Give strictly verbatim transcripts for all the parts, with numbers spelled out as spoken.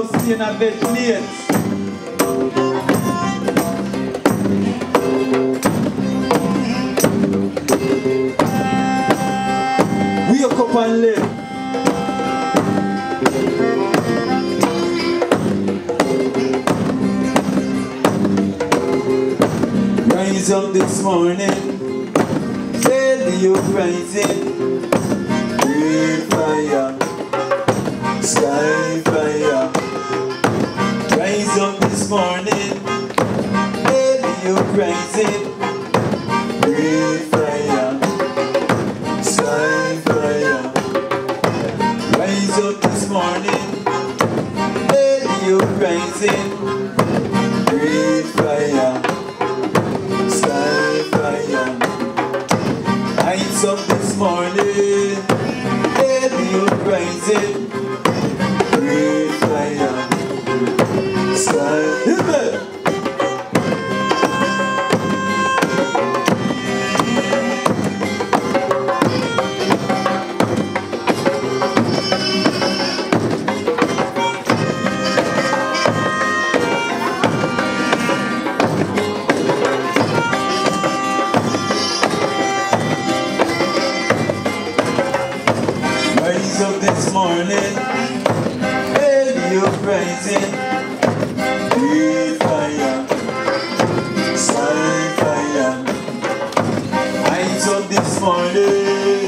Kozlovski na Vetlijec. Ujokopanle. Rise up this morning, feel you rising, with fire, sky fire. Rise up this morning, feel you rising, with fire, sky fire. Rise up this morning, feel you rising, with fire. Lights up this morning, baby, you're rising. Breathe fire, sky, yeah. Up this morning, baby, you're rising. Breathe fire, sky fire. Eyes up this morning,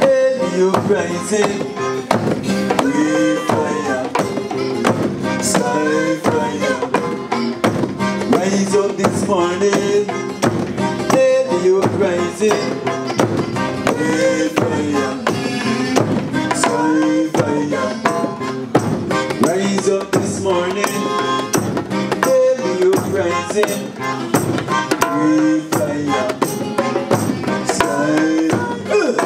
baby, you're rising. Breathe fire, sky fire. Rise up this morning, baby, you're rising. Breathe fire. Rise up this morning, baby, you're rising.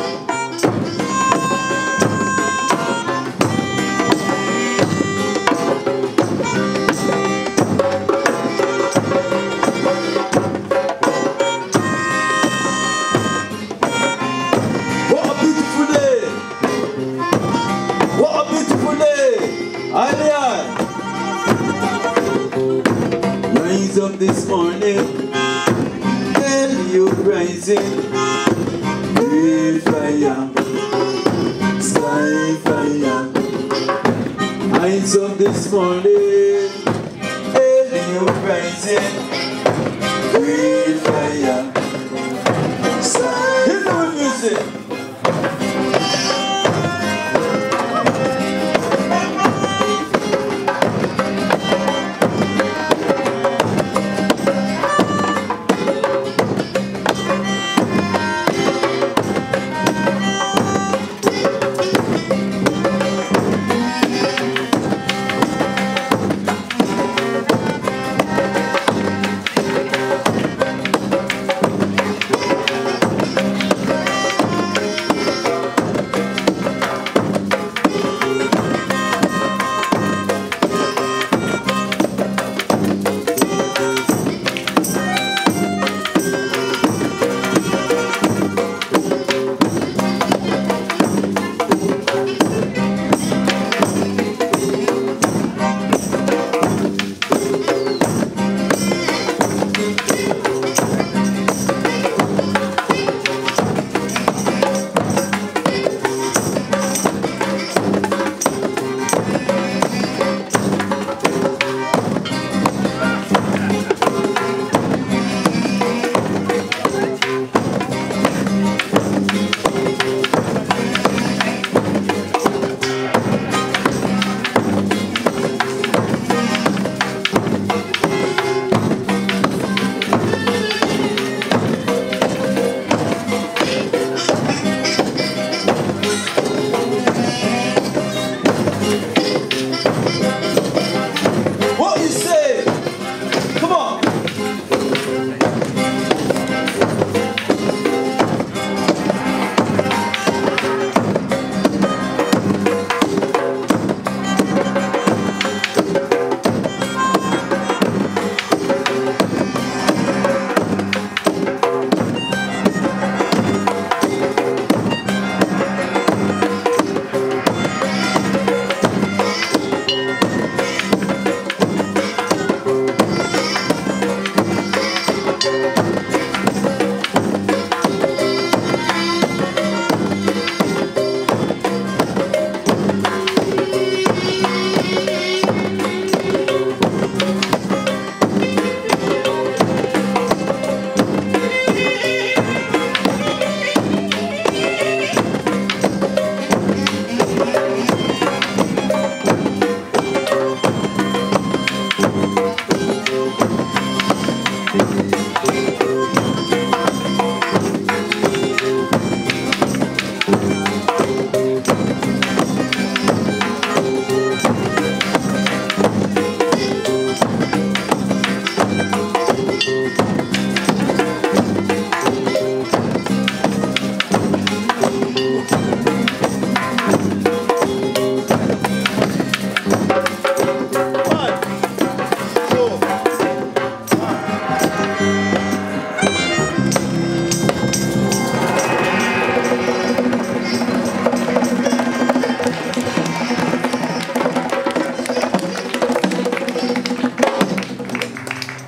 Breathe fire, sky. Rise up this morning, baby, you're rising. Breathe fire, sky fire. Rise up this morning, baby, you're rising. Breathe fire, sky. Hit the music.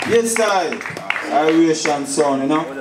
Yes, I, I wish and so on, you know.